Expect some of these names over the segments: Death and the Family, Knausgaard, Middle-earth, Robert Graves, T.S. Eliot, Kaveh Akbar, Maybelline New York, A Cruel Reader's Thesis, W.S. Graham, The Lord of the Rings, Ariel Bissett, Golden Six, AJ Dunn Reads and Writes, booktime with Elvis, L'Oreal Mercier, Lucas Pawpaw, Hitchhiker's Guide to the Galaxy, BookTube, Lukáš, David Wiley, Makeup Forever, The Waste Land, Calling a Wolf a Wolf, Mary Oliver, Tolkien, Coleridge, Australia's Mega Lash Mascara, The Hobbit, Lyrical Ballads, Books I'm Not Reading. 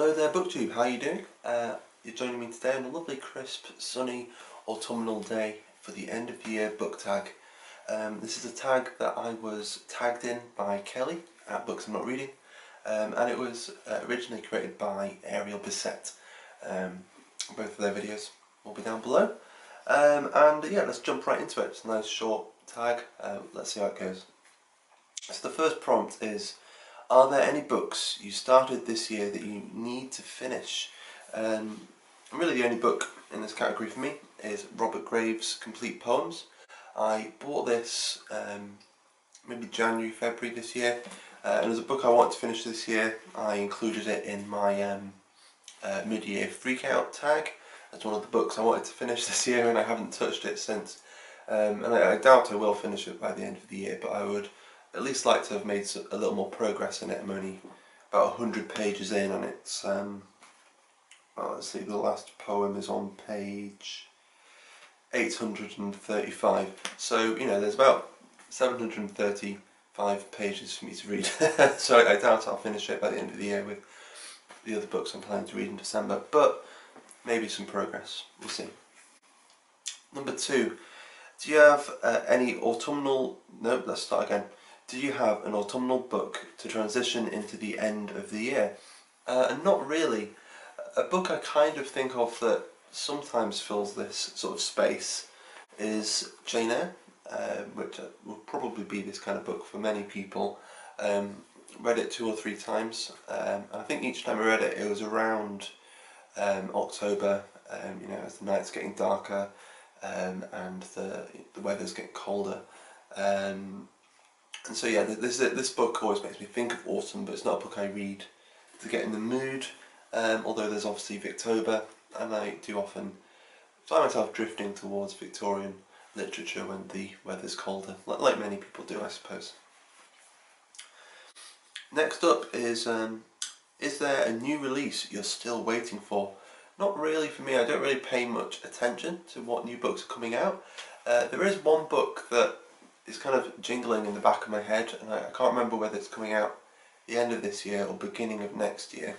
Hello there BookTube, how are you doing? You're joining me today on a lovely crisp, sunny, autumnal day for the end of the year book tag. This is a tag that I was tagged in by Kelly at Books I'm Not Reading, and it was originally created by Ariel Bissett. Both of their videos will be down below. And yeah, let's jump right into it. It's a nice short tag, let's see how it goes. So the first prompt is, are there any books you started this year that you need to finish? Really the only book in this category for me is Robert Graves' Complete Poems. I bought this maybe January, February this year, and as a book I wanted to finish this year, I included it in my mid-year freakout tag. That's one of the books I wanted to finish this year and I haven't touched it since. And I doubt I will finish it by the end of the year, but I would at least like to have made a little more progress in it. I'm only about 100 pages in, and it's, well, let's see, the last poem is on page 835, so, you know, there's about 735 pages for me to read, so I doubt I'll finish it by the end of the year with the other books I'm planning to read in December, but maybe some progress, we'll see. Number two, do you have any autumnal, nope, let's start again. Do you have an autumnal book to transition into the end of the year? Not really. A book I kind of think of that sometimes fills this sort of space is Jane Eyre, which will probably be this kind of book for many people. Read it 2 or 3 times, and I think each time I read it, it was around October, you know, as the night's getting darker and the weather's getting colder. And so yeah, this book always makes me think of autumn, but it's not a book I read to get in the mood, although there's obviously Victober, and I do often find myself drifting towards Victorian literature when the weather's colder, like many people do, I suppose. Next up is there a new release you're still waiting for? Not really for me, I don't really pay much attention to what new books are coming out. There is one book that it's kind of jingling in the back of my head, and I can't remember whether it's coming out the end of this year or beginning of next year,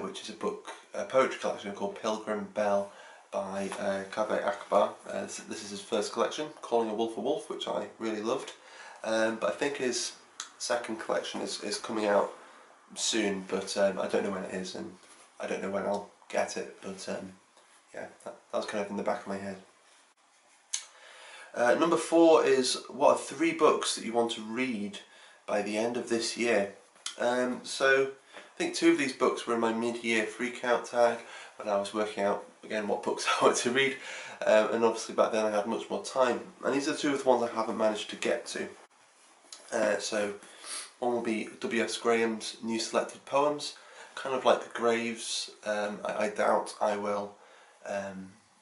which is a book, a poetry collection called Pilgrim Bell by Kaveh Akbar. This is his first collection, Calling a Wolf, which I really loved, but I think his second collection is coming out soon, but I don't know when it is, and I don't know when I'll get it, but yeah, that was kind of in the back of my head. Number four is, what are 3 books that you want to read by the end of this year? So I think 2 of these books were in my mid-year freakout tag when I was working out again what books I wanted to read, and obviously back then I had much more time, and these are 2 of the ones I haven't managed to get to. So one will be W.S. Graham's New Selected Poems, kind of like the Graves. I doubt I will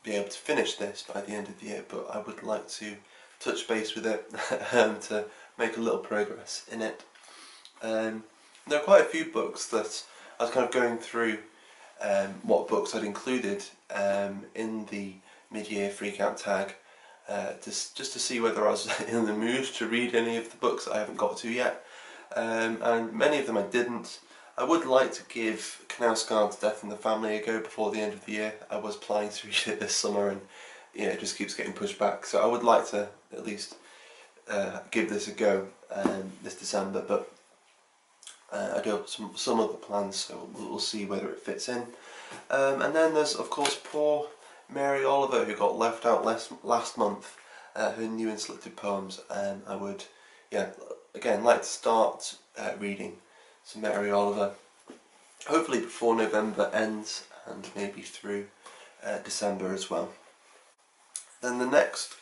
be able to finish this by the end of the year, but I would like to touch base with it to make a little progress in it. There are quite a few books that I was kind of going through what books I'd included in the mid-year freakout tag, just to see whether I was in the mood to read any of the books that I haven't got to yet, and many of them I didn't. I would like to give Knausgaard's Death and the Family a go before the end of the year. I was planning to read it this summer, and yeah, it just keeps getting pushed back. So I would like to at least give this a go this December, but I do have some other plans, so we'll see whether it fits in. And then there's, of course, poor Mary Oliver, who got left out last month, her new and selected poems, and I would, yeah, again, like to start reading some Mary Oliver, hopefully before November ends, and maybe through December as well. Then the next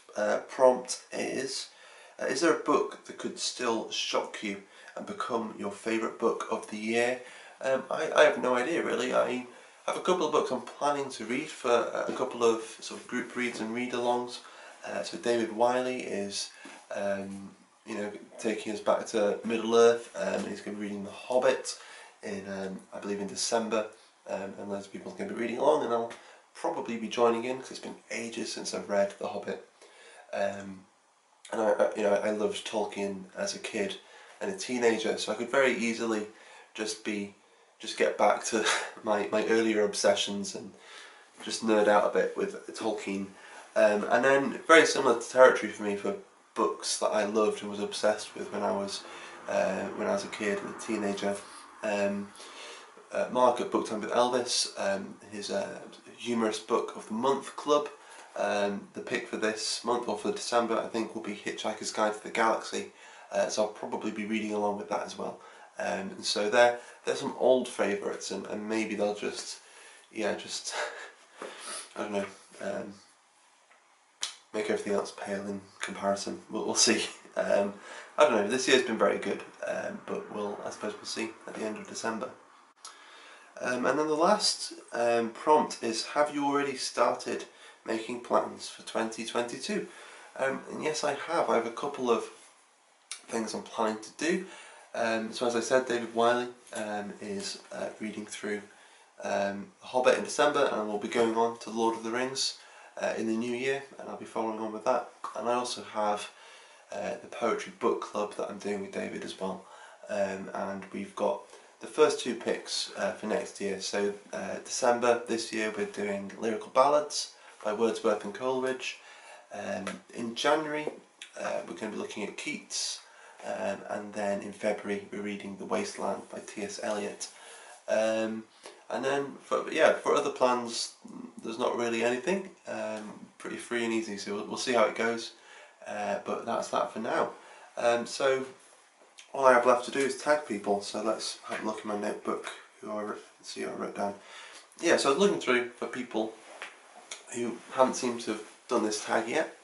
prompt is there a book that could still shock you and become your favourite book of the year? I have no idea really. I have a couple of books I'm planning to read for a couple of sort of group reads and read-alongs. So David Wiley is you know, taking us back to Middle-earth, and he's going to be reading The Hobbit in, I believe, in December, and loads of people are going to be reading along, and I'll probably be joining in because it's been ages since I've read The Hobbit. And I, you know, I loved Tolkien as a kid and a teenager, so I could very easily just be just get back to my earlier obsessions and just nerd out a bit with Tolkien. And then very similar territory for me for books that I loved and was obsessed with when I was a kid and a teenager. Mark at Booktime with Elvis, his humorous book of the month club. The pick for this month or for December I think will be Hitchhiker's Guide to the Galaxy, so I'll probably be reading along with that as well. And so they're some old favourites, and maybe they'll just, yeah, just I don't know, make everything else pale in comparison. We'll see. I don't know, this year's been very good, but I suppose we'll see at the end of December. And then the last prompt is, have you already started making plans for 2022? And yes, I have. I have a couple of things I'm planning to do. So as I said, David Wiley is reading through The Hobbit in December, and we'll be going on to The Lord of the Rings in the new year, and I'll be following on with that. And I also have the poetry book club that I'm doing with David as well, and we've got the first two picks for next year. So December this year we're doing Lyrical Ballads by Wordsworth and Coleridge. In January we're going to be looking at Keats, and then in February we're reading The Waste Land by T.S. Eliot. And then for other plans there's not really anything. Pretty free and easy, so we'll see how it goes, but that's that for now. So all I have left to do is tag people, so let's have a look in my notebook who I wrote down. Yeah, so I was looking through for people who haven't seemed to have done this tag yet.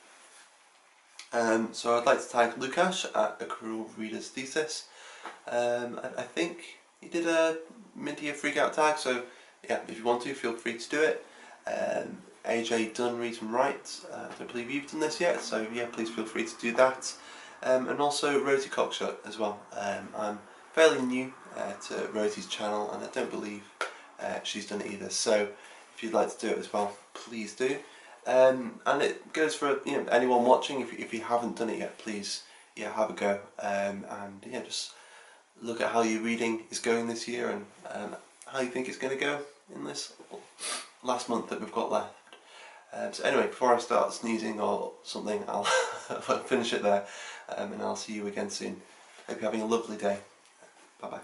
So I'd like to tag Lukáš at A Cruel Reader's Thesis. I think he did a mid-year freakout tag, so yeah, if you want to, feel free to do it. AJ Dunn Reads and Writes, I don't believe you've done this yet, so yeah, please feel free to do that. And also Rosie Cockshutt as well. I'm fairly new to Rosie's channel, and I don't believe she's done it either, so if you'd like to do it as well, please do. And it goes for, you know, anyone watching. If you haven't done it yet, please, yeah, have a go, and yeah, just look at how your reading is going this year, and how you think it's going to go in this last month that we've got left. So anyway, before I start sneezing or something, I'll finish it there, and I'll see you again soon. Hope you're having a lovely day. Bye bye.